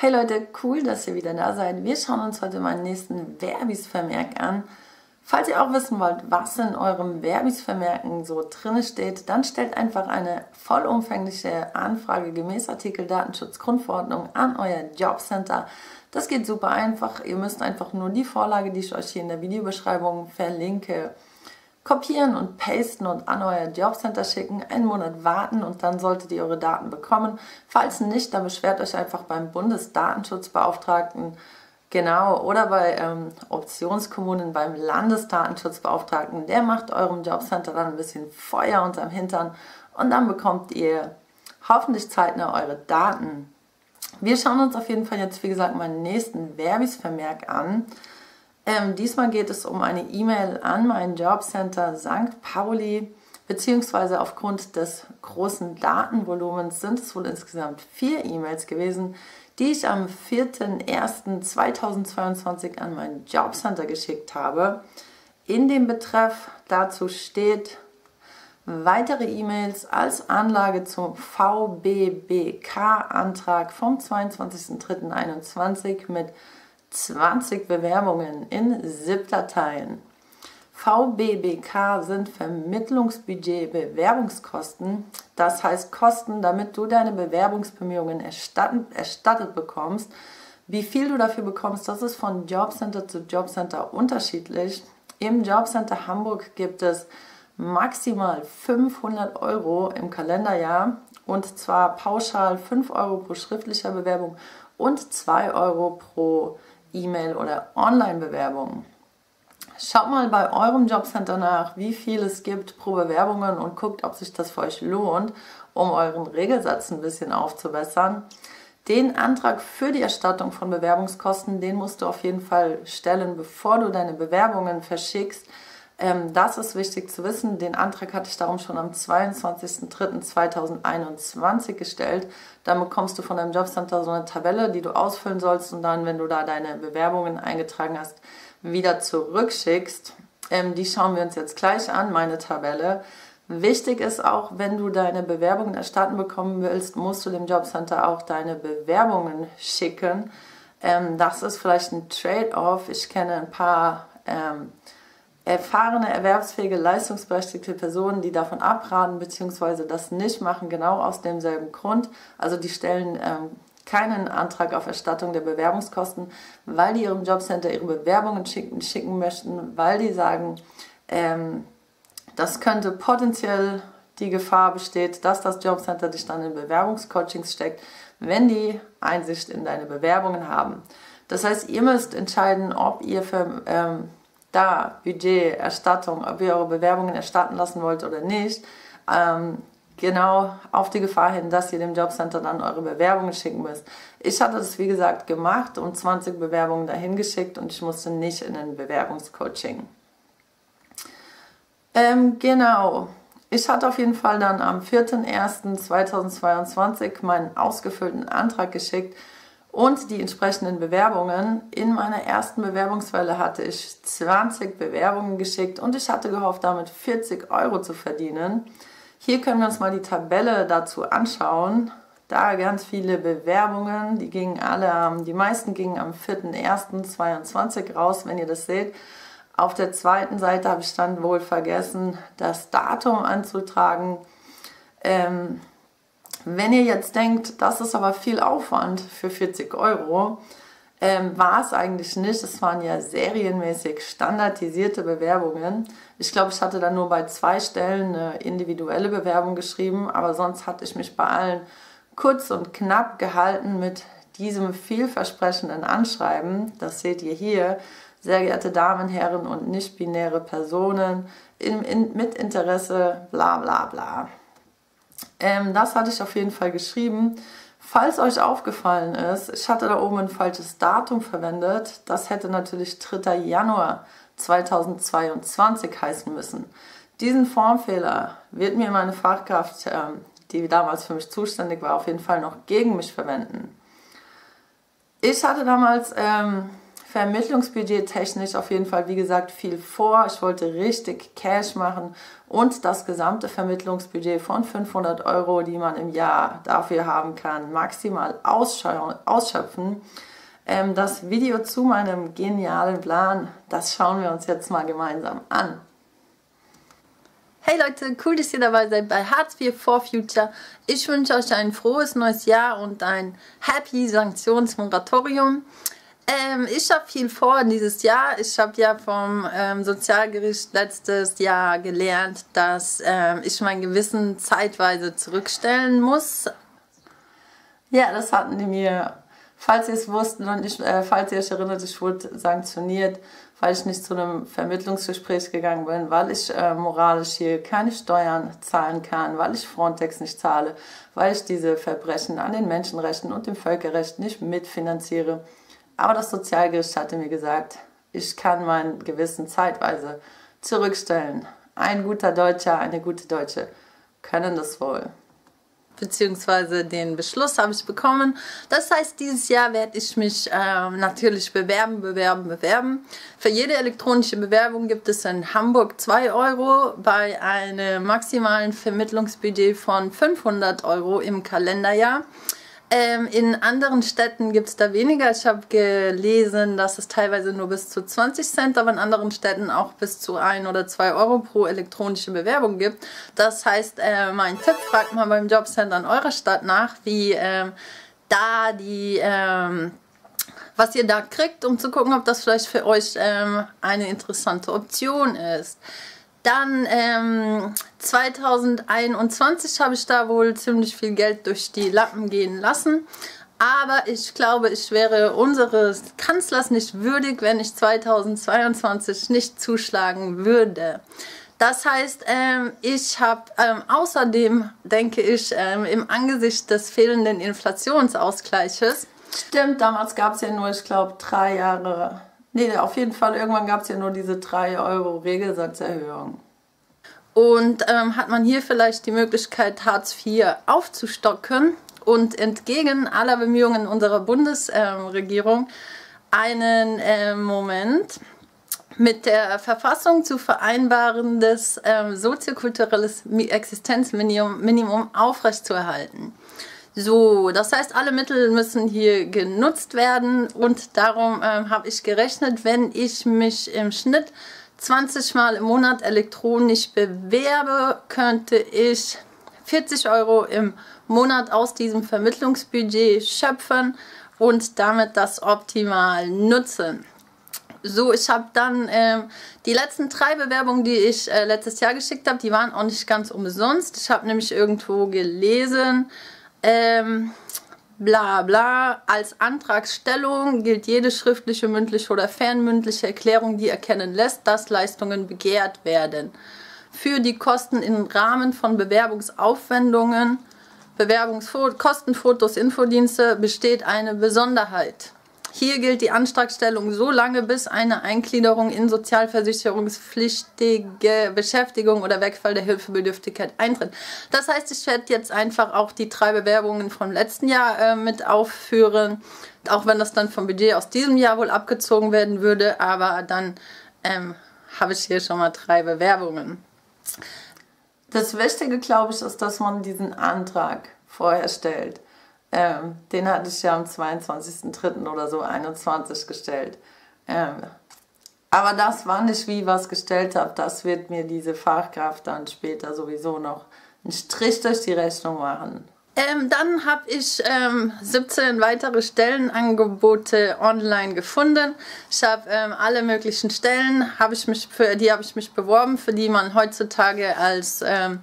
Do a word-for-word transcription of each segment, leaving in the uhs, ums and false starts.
Hey Leute, cool, dass ihr wieder da seid. Wir schauen uns heute meinen nächsten Verbis-Vermerk an. Falls ihr auch wissen wollt, was in eurem Verbis-Vermerken so drin steht, dann stellt einfach eine vollumfängliche Anfrage gemäß Artikel Datenschutz-Grundverordnung an euer Jobcenter. Das geht super einfach. Ihr müsst einfach nur die Vorlage, die ich euch hier in der Videobeschreibung verlinke, kopieren und pasten und an euer Jobcenter schicken, einen Monat warten und dann solltet ihr eure Daten bekommen. Falls nicht, dann beschwert euch einfach beim Bundesdatenschutzbeauftragten, genau, oder bei ähm, Optionskommunen beim Landesdatenschutzbeauftragten. Der macht eurem Jobcenter dann ein bisschen Feuer unterm Hintern und dann bekommt ihr hoffentlich zeitnah eure Daten. Wir schauen uns auf jeden Fall jetzt, wie gesagt, meinen nächsten Verbis-Vermerk an. Ähm, diesmal geht es um eine E-Mail an mein Jobcenter Sankt Pauli, beziehungsweise aufgrund des großen Datenvolumens sind es wohl insgesamt vier E-Mails gewesen, die ich am vierten ersten zweitausendzweiundzwanzig an mein Jobcenter geschickt habe. In dem Betreff dazu steht: weitere E-Mails als Anlage zum V B B K-Antrag vom zweiundzwanzigsten dritten einundzwanzig mit zwanzig Bewerbungen in ZIP-Dateien. V B B K sind Vermittlungsbudget-Bewerbungskosten, das heißt Kosten, damit du deine Bewerbungsbemühungen erstattet, erstattet bekommst. Wie viel du dafür bekommst, das ist von Jobcenter zu Jobcenter unterschiedlich. Im Jobcenter Hamburg gibt es maximal fünfhundert Euro im Kalenderjahr und zwar pauschal fünf Euro pro schriftlicher Bewerbung und zwei Euro pro E-Mail oder Online-Bewerbung. Schaut mal bei eurem Jobcenter nach, wie viel es gibt pro Bewerbungen und guckt, ob sich das für euch lohnt, um euren Regelsatz ein bisschen aufzubessern. Den Antrag für die Erstattung von Bewerbungskosten, den musst du auf jeden Fall stellen, bevor du deine Bewerbungen verschickst. Ähm, das ist wichtig zu wissen. Den Antrag hatte ich darum schon am zweiundzwanzigsten dritten zweitausendeinundzwanzig gestellt. Dann bekommst du von deinem Jobcenter so eine Tabelle, die du ausfüllen sollst und dann, wenn du da deine Bewerbungen eingetragen hast, wieder zurückschickst. Ähm, die schauen wir uns jetzt gleich an, meine Tabelle. Wichtig ist auch, wenn du deine Bewerbungen erstatten bekommen willst, musst du dem Jobcenter auch deine Bewerbungen schicken. Ähm, das ist vielleicht ein Trade-off. Ich kenne ein paar Ähm, erfahrene, erwerbsfähige, leistungsberechtigte Personen, die davon abraten bzw. das nicht machen, genau aus demselben Grund. Also die stellen ähm, keinen Antrag auf Erstattung der Bewerbungskosten, weil die ihrem Jobcenter ihre Bewerbungen schicken, schicken möchten, weil die sagen, ähm, das könnte potenziell die Gefahr besteht, dass das Jobcenter dich dann in Bewerbungscoachings steckt, wenn die Einsicht in deine Bewerbungen haben. Das heißt, ihr müsst entscheiden, ob ihr für ähm, da Budget, Erstattung, ob ihr eure Bewerbungen erstatten lassen wollt oder nicht, ähm, genau auf die Gefahr hin, dass ihr dem Jobcenter dann eure Bewerbungen schicken müsst. Ich hatte das, wie gesagt, gemacht und zwanzig Bewerbungen dahin geschickt und ich musste nicht in ein Bewerbungscoaching. Ähm, genau, ich hatte auf jeden Fall dann am vierten ersten zweitausendzweiundzwanzig meinen ausgefüllten Antrag geschickt und die entsprechenden Bewerbungen. In meiner ersten Bewerbungswelle hatte ich zwanzig Bewerbungen geschickt und ich hatte gehofft, damit vierzig Euro zu verdienen. Hier können wir uns mal die Tabelle dazu anschauen. Da ganz viele Bewerbungen, die gingen alle, die meisten gingen am vierten ersten zweiundzwanzig raus, wenn ihr das seht. Auf der zweiten Seite habe ich dann wohl vergessen, das Datum anzutragen. Ähm, Wenn ihr jetzt denkt, das ist aber viel Aufwand für vierzig Euro, ähm, war es eigentlich nicht. Es waren ja serienmäßig standardisierte Bewerbungen. Ich glaube, ich hatte dann nur bei zwei Stellen eine individuelle Bewerbung geschrieben, aber sonst hatte ich mich bei allen kurz und knapp gehalten mit diesem vielversprechenden Anschreiben. Das seht ihr hier. Sehr geehrte Damen, Herren und nicht-binäre Personen in, in, mit Interesse, bla bla bla. Ähm, das hatte ich auf jeden Fall geschrieben. Falls euch aufgefallen ist, ich hatte da oben ein falsches Datum verwendet. Das hätte natürlich dritter Januar zweitausendzweiundzwanzig heißen müssen. Diesen Formfehler wird mir meine Fachkraft, ähm, die damals für mich zuständig war, auf jeden Fall noch gegen mich verwenden. Ich hatte damals ähm, vermittlungsbudgettechnisch auf jeden Fall, wie gesagt, viel vor. Ich wollte richtig Cash machen und das gesamte Vermittlungsbudget von fünfhundert Euro, die man im Jahr dafür haben kann, maximal ausschöpfen. Ähm, das Video zu meinem genialen Plan, das schauen wir uns jetzt mal gemeinsam an. Hey Leute, cool, dass ihr dabei seid bei Hartz vier for Future. Ich wünsche euch ein frohes neues Jahr und ein happy Sanktionsmoratorium. Ähm, ich habe viel vor dieses Jahr. Ich habe ja vom ähm, Sozialgericht letztes Jahr gelernt, dass ähm, ich mein Gewissen zeitweise zurückstellen muss. Ja, das hatten die mir, falls ihr es wusstet und ich, äh, falls ihr euch erinnert, ich wurde sanktioniert, weil ich nicht zu einem Vermittlungsgespräch gegangen bin, weil ich äh, moralisch hier keine Steuern zahlen kann, weil ich Frontex nicht zahle, weil ich diese Verbrechen an den Menschenrechten und dem Völkerrecht nicht mitfinanziere. Aber das Sozialgericht hatte mir gesagt, ich kann mein Gewissen zeitweise zurückstellen. Ein guter Deutscher, eine gute Deutsche können das wohl. Beziehungsweise den Beschluss habe ich bekommen. Das heißt, dieses Jahr werde ich mich ähm, natürlich bewerben, bewerben, bewerben. Für jede elektronische Bewerbung gibt es in Hamburg zwei Euro bei einem maximalen Vermittlungsbudget von fünfhundert Euro im Kalenderjahr. Ähm, in anderen Städten gibt es da weniger. Ich habe gelesen, dass es teilweise nur bis zu zwanzig Cent, aber in anderen Städten auch bis zu ein oder zwei Euro pro elektronische Bewerbung gibt. Das heißt, äh, mein Tipp, fragt mal beim Jobcenter in eurer Stadt nach, wie ähm, da die, ähm, was ihr da kriegt, um zu gucken, ob das vielleicht für euch ähm, eine interessante Option ist. Dann ähm, zweitausendeinundzwanzig habe ich da wohl ziemlich viel Geld durch die Lappen gehen lassen. Aber ich glaube, ich wäre unseres Kanzlers nicht würdig, wenn ich zweitausendzweiundzwanzig nicht zuschlagen würde. Das heißt, ähm, ich habe ähm, außerdem, denke ich, ähm, im Angesicht des fehlenden Inflationsausgleiches... Stimmt, damals gab es ja nur, ich glaube, drei Jahre... Nee, auf jeden Fall, irgendwann gab es ja nur diese drei Euro Regelsatzerhöhung. Und ähm, hat man hier vielleicht die Möglichkeit, Hartz vier aufzustocken und entgegen aller Bemühungen unserer Bundesregierung ähm, einen äh, Moment mit der Verfassung zu vereinbarendes ähm, soziokulturelles Existenzminimum Minimum aufrechtzuerhalten. So, das heißt, alle Mittel müssen hier genutzt werden und darum ähm, habe ich gerechnet, wenn ich mich im Schnitt zwanzig Mal im Monat elektronisch bewerbe, könnte ich vierzig Euro im Monat aus diesem Vermittlungsbudget schöpfen und damit das optimal nutzen. So, ich habe dann ähm, die letzten drei Bewerbungen, die ich äh, letztes Jahr geschickt habe, die waren auch nicht ganz umsonst. Ich habe nämlich irgendwo gelesen... Ähm, bla bla, als Antragstellung gilt jede schriftliche, mündliche oder fernmündliche Erklärung, die erkennen lässt, dass Leistungen begehrt werden. Für die Kosten im Rahmen von Bewerbungsaufwendungen, Bewerbungskostenfotos, Infodienste besteht eine Besonderheit. Hier gilt die Antragstellung so lange, bis eine Eingliederung in sozialversicherungspflichtige Beschäftigung oder Wegfall der Hilfebedürftigkeit eintritt. Das heißt, ich werde jetzt einfach auch die drei Bewerbungen vom letzten Jahr äh, mit aufführen, auch wenn das dann vom Budget aus diesem Jahr wohl abgezogen werden würde, aber dann ähm, habe ich hier schon mal drei Bewerbungen. Das Wichtige, glaube ich, ist, dass man diesen Antrag vorher stellt. Ähm, den hatte ich ja am zweiundzwanzigsten dritten oder so einundzwanzig gestellt. Ähm, aber das, wann ich wie was gestellt habe, das wird mir diese Fachkraft dann später sowieso noch einen Strich durch die Rechnung machen. Ähm, dann habe ich ähm, siebzehn weitere Stellenangebote online gefunden. Ich habe ähm, alle möglichen Stellen, hab ich mich für, die habe ich mich beworben, für die man heutzutage als... Ähm,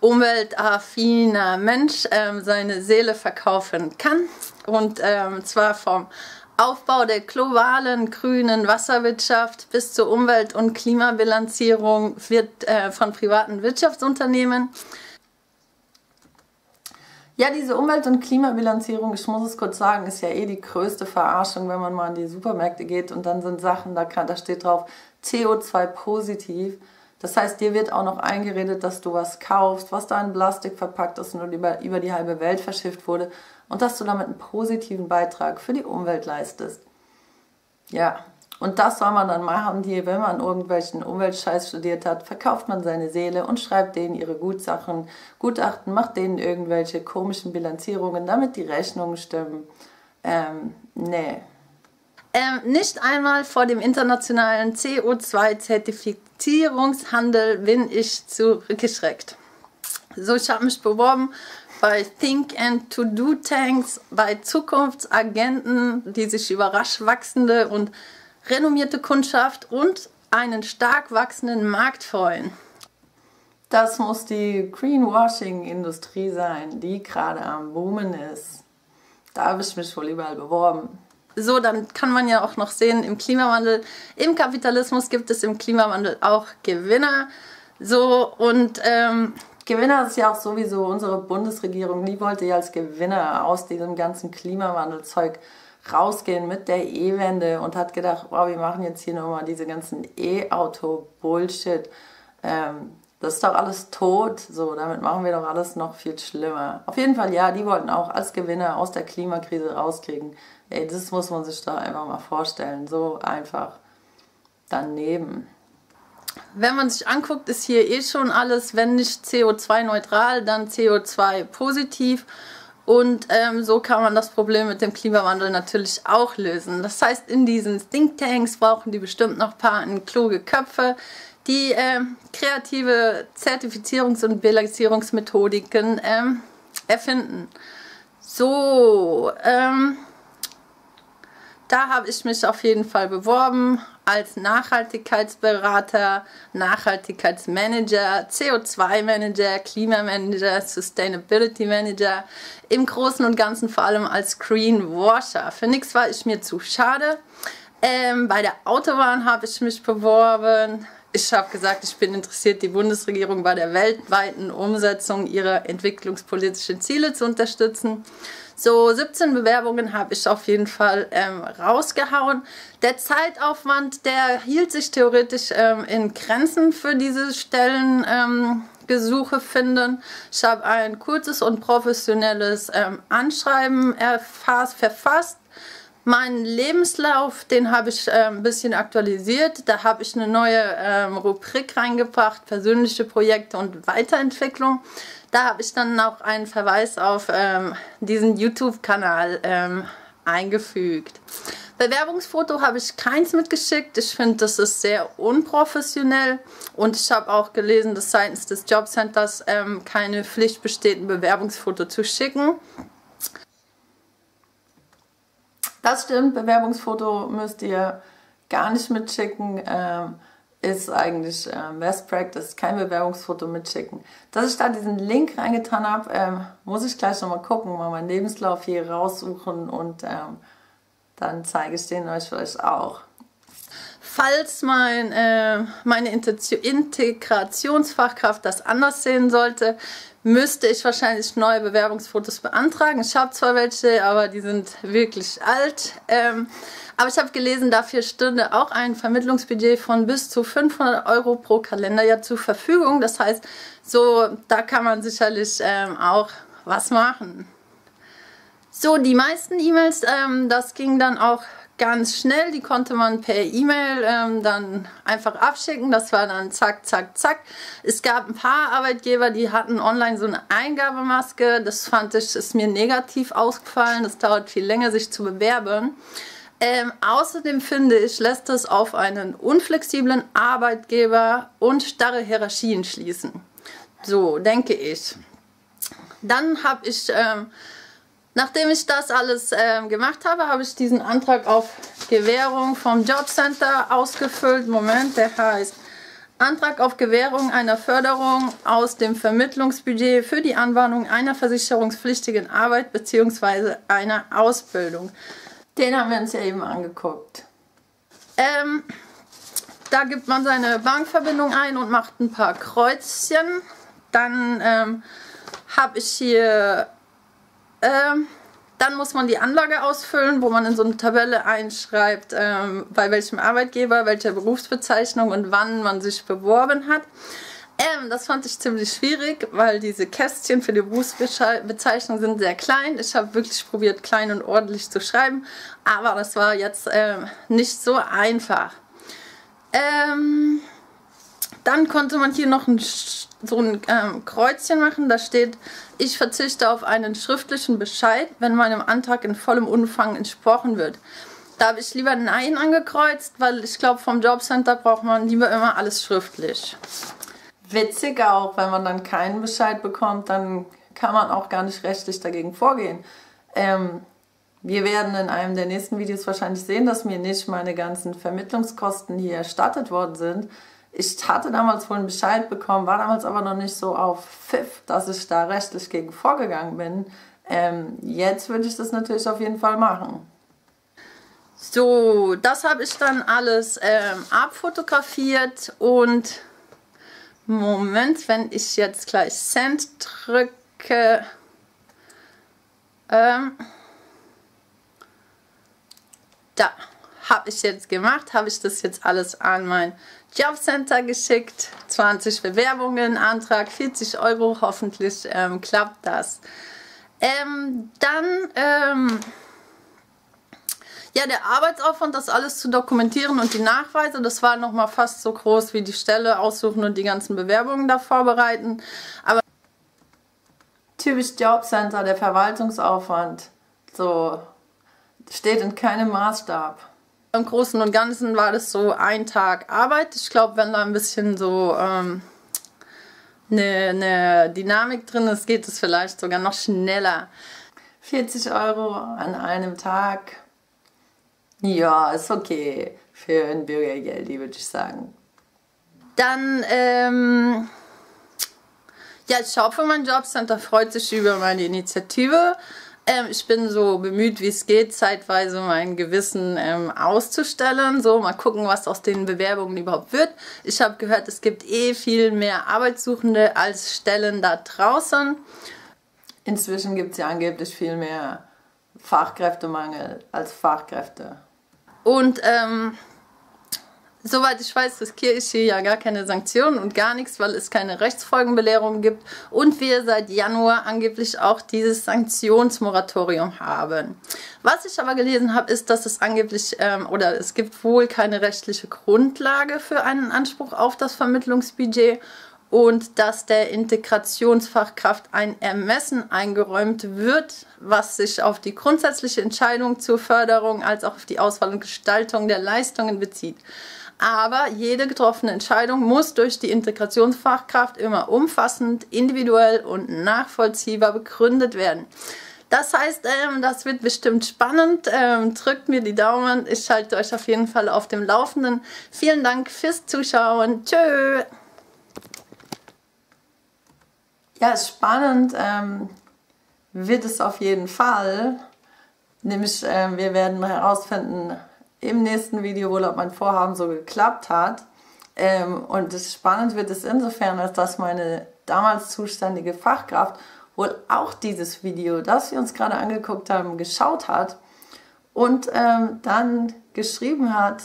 umweltaffiner Mensch ähm, seine Seele verkaufen kann. Und ähm, zwar vom Aufbau der globalen grünen Wasserwirtschaft bis zur Umwelt- und Klimabilanzierung wird äh, von privaten Wirtschaftsunternehmen. Ja, diese Umwelt- und Klimabilanzierung, ich muss es kurz sagen, ist ja eh die größte Verarschung, wenn man mal in die Supermärkte geht und dann sind Sachen, da, kann, da steht drauf C O zwei positiv. Das heißt, dir wird auch noch eingeredet, dass du was kaufst, was da in Plastik verpackt ist und über, über die halbe Welt verschifft wurde und dass du damit einen positiven Beitrag für die Umwelt leistest. Ja, und das soll man dann machen, die, wenn man irgendwelchen Umweltscheiß studiert hat, verkauft man seine Seele und schreibt denen ihre Gutsachen, Gutachten, macht denen irgendwelche komischen Bilanzierungen, damit die Rechnungen stimmen. Ähm, nee. Ähm, nicht einmal vor dem internationalen C O zwei Zertifizierungshandel bin ich zurückgeschreckt. So, ich habe mich beworben bei Think and To-Do Tanks, bei Zukunftsagenten, die sich über rasch wachsende und renommierte Kundschaft und einen stark wachsenden Markt freuen. Das muss die Greenwashing-Industrie sein, die gerade am Boomen ist. Da habe ich mich wohl überall beworben. So, dann kann man ja auch noch sehen, im Klimawandel, im Kapitalismus gibt es im Klimawandel auch Gewinner. So, und ähm, Gewinner ist ja auch sowieso unsere Bundesregierung. Die wollte ja als Gewinner aus diesem ganzen Klimawandelzeug rausgehen mit der E-Wende und hat gedacht, wow, wir machen jetzt hier nochmal diese ganzen E-Auto-Bullshit. Ähm, das ist doch alles tot, so, damit machen wir doch alles noch viel schlimmer. Auf jeden Fall, ja, die wollten auch als Gewinner aus der Klimakrise rauskriegen. Ey, das muss man sich doch einfach mal vorstellen, so einfach daneben. Wenn man sich anguckt, ist hier eh schon alles, wenn nicht C O zwei neutral, dann C O zwei positiv. Und ähm, so kann man das Problem mit dem Klimawandel natürlich auch lösen. Das heißt, in diesen Thinktanks brauchen die bestimmt noch ein paar kluge Köpfe, die ähm, kreative Zertifizierungs- und Bilanzierungsmethodiken ähm, erfinden. So, ähm, da habe ich mich auf jeden Fall beworben als Nachhaltigkeitsberater, Nachhaltigkeitsmanager, C O zwei Manager, Klimamanager, Sustainability Manager, im Großen und Ganzen vor allem als Greenwasher. Für nichts war ich mir zu schade. Ähm, bei der Autobahn habe ich mich beworben. Ich habe gesagt, ich bin interessiert, die Bundesregierung bei der weltweiten Umsetzung ihrer entwicklungspolitischen Ziele zu unterstützen. So, siebzehn Bewerbungen habe ich auf jeden Fall ähm, rausgehauen. Der Zeitaufwand, der hielt sich theoretisch ähm, in Grenzen für diese Stellengesuche ähm, finden. Ich habe ein kurzes und professionelles ähm, Anschreiben erfasst, verfasst. Meinen Lebenslauf, den habe ich äh, ein bisschen aktualisiert. Da habe ich eine neue ähm, Rubrik reingebracht, persönliche Projekte und Weiterentwicklung. Da habe ich dann auch einen Verweis auf ähm, diesen YouTube-Kanal ähm, eingefügt. Bewerbungsfoto habe ich keins mitgeschickt. Ich finde, das ist sehr unprofessionell. Und ich habe auch gelesen, dass seitens des Jobcenters ähm, keine Pflicht besteht, ein Bewerbungsfoto zu schicken. Das stimmt, Bewerbungsfoto müsst ihr gar nicht mitschicken, ähm, ist eigentlich äh, Best Practice, kein Bewerbungsfoto mitschicken. Dass ich da diesen Link reingetan habe, ähm, muss ich gleich nochmal gucken, mal meinen Lebenslauf hier raussuchen und ähm, dann zeige ich den euch vielleicht auch. Falls mein, äh, meine Integrationsfachkraft das anders sehen sollte, müsste ich wahrscheinlich neue Bewerbungsfotos beantragen. Ich habe zwar welche, aber die sind wirklich alt. Ähm, aber ich habe gelesen, dafür stünde auch ein Vermittlungsbudget von bis zu fünfhundert Euro pro Kalenderjahr zur Verfügung. Das heißt, so, da kann man sicherlich ähm, auch was machen. So, die meisten E-Mails, ähm, das ging dann auch ganz schnell, die konnte man per E-Mail ähm, dann einfach abschicken, das war dann zack, zack, zack. Es gab ein paar Arbeitgeber, die hatten online so eine Eingabemaske, das fand ich, ist mir negativ ausgefallen, das dauert viel länger, sich zu bewerben. Ähm, außerdem finde ich, lässt das auf einen unflexiblen Arbeitgeber und starre Hierarchien schließen. So, denke ich. Dann habe ich... Ähm, Nachdem ich das alles ähm, gemacht habe, habe ich diesen Antrag auf Gewährung vom Jobcenter ausgefüllt. Moment, der heißt Antrag auf Gewährung einer Förderung aus dem Vermittlungsbudget für die Anbahnung einer versicherungspflichtigen Arbeit bzw. einer Ausbildung. Den haben wir uns ja eben angeguckt. Ähm, da gibt man seine Bankverbindung ein und macht ein paar Kreuzchen. Dann ähm, habe ich hier... Ähm, dann muss man die Anlage ausfüllen, wo man in so eine Tabelle einschreibt, ähm, bei welchem Arbeitgeber, welcher Berufsbezeichnung und wann man sich beworben hat. Ähm, das fand ich ziemlich schwierig, weil diese Kästchen für die Berufsbezeichnung sind sehr klein. Ich habe wirklich probiert, klein und ordentlich zu schreiben, aber das war jetzt ähm, nicht so einfach. Ähm, dann konnte man hier noch ein, so ein ähm, Kreuzchen machen, da steht, ich verzichte auf einen schriftlichen Bescheid, wenn meinem Antrag in vollem Umfang entsprochen wird. Da habe ich lieber Nein angekreuzt, weil ich glaube, vom Jobcenter braucht man lieber immer alles schriftlich. Witzig auch, wenn man dann keinen Bescheid bekommt, dann kann man auch gar nicht rechtlich dagegen vorgehen. Ähm, wir werden in einem der nächsten Videos wahrscheinlich sehen, dass mir nicht meine ganzen Vermittlungskosten hier erstattet worden sind. Ich hatte damals wohl einen Bescheid bekommen, war damals aber noch nicht so auf Pfiff, dass ich da rechtlich gegen vorgegangen bin. Ähm, jetzt würde ich das natürlich auf jeden Fall machen. So, das habe ich dann alles ähm, abfotografiert und Moment, wenn ich jetzt gleich Send drücke, ähm, da habe ich jetzt gemacht, habe ich das jetzt alles an mein Jobcenter geschickt, zwanzig Bewerbungen, Antrag, vierzig Euro, hoffentlich ähm, klappt das. Ähm, dann, ähm, ja, der Arbeitsaufwand, das alles zu dokumentieren und die Nachweise, das war nochmal fast so groß wie die Stelle aussuchen und die ganzen Bewerbungen da vorbereiten. Aber typisch Jobcenter, der Verwaltungsaufwand, so steht in keinem Maßstab. Im Großen und Ganzen war das so ein Tag Arbeit. Ich glaube, wenn da ein bisschen so ähm, eine, eine Dynamik drin ist, geht es vielleicht sogar noch schneller. vierzig Euro an einem Tag. Ja, ist okay für ein Bürgergeld, würde ich sagen. Dann, ähm, ja, ich hoffe, mein Jobcenter freut sich über meine Initiative. Ähm, ich bin so bemüht, wie es geht, zeitweise mein Gewissen ähm, auszustellen. So, mal gucken, was aus den Bewerbungen überhaupt wird. Ich habe gehört, es gibt eh viel mehr Arbeitssuchende als Stellen da draußen. Inzwischen gibt es ja angeblich viel mehr Fachkräftemangel als Fachkräfte. Und ähm, soweit ich weiß, riskiere ich hier ja gar keine Sanktionen und gar nichts, weil es keine Rechtsfolgenbelehrung gibt und wir seit Januar angeblich auch dieses Sanktionsmoratorium haben. Was ich aber gelesen habe, ist, dass es angeblich ähm, oder es gibt wohl keine rechtliche Grundlage für einen Anspruch auf das Vermittlungsbudget und dass der Integrationsfachkraft ein Ermessen eingeräumt wird, was sich auf die grundsätzliche Entscheidung zur Förderung als auch auf die Auswahl und Gestaltung der Leistungen bezieht. Aber jede getroffene Entscheidung muss durch die Integrationsfachkraft immer umfassend, individuell und nachvollziehbar begründet werden. Das heißt, ähm, das wird bestimmt spannend. Ähm, drückt mir die Daumen. Ich halte euch auf jeden Fall auf dem Laufenden. Vielen Dank fürs Zuschauen. Tschö! Ja, spannend ähm, wird es auf jeden Fall, nämlich äh, wir werden herausfinden im nächsten Video, ob mein Vorhaben so geklappt hat. Ähm, und das spannend wird es insofern, als dass meine damals zuständige Fachkraft wohl auch dieses Video, das wir uns gerade angeguckt haben, geschaut hat und ähm, dann geschrieben hat,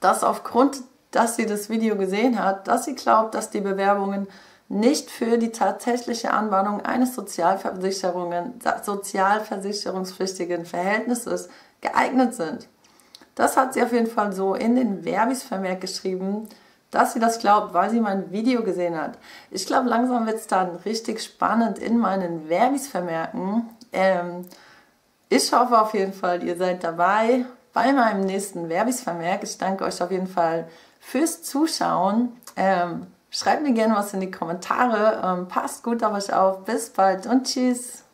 dass aufgrund, dass sie das Video gesehen hat, dass sie glaubt, dass die Bewerbungen nicht für die tatsächliche Anbahnung eines Sozialversicherungen, sozialversicherungspflichtigen Verhältnisses geeignet sind. Das hat sie auf jeden Fall so in den Verbis-Vermerk geschrieben, dass sie das glaubt, weil sie mein Video gesehen hat. Ich glaube, langsam wird es dann richtig spannend in meinen Verbis-Vermerken. Ähm, ich hoffe auf jeden Fall, ihr seid dabei bei meinem nächsten Verbis-Vermerk. Ich danke euch auf jeden Fall fürs Zuschauen. Ähm, Schreibt mir gerne was in die Kommentare. Ähm, passt gut auf euch auf. Bis bald und tschüss.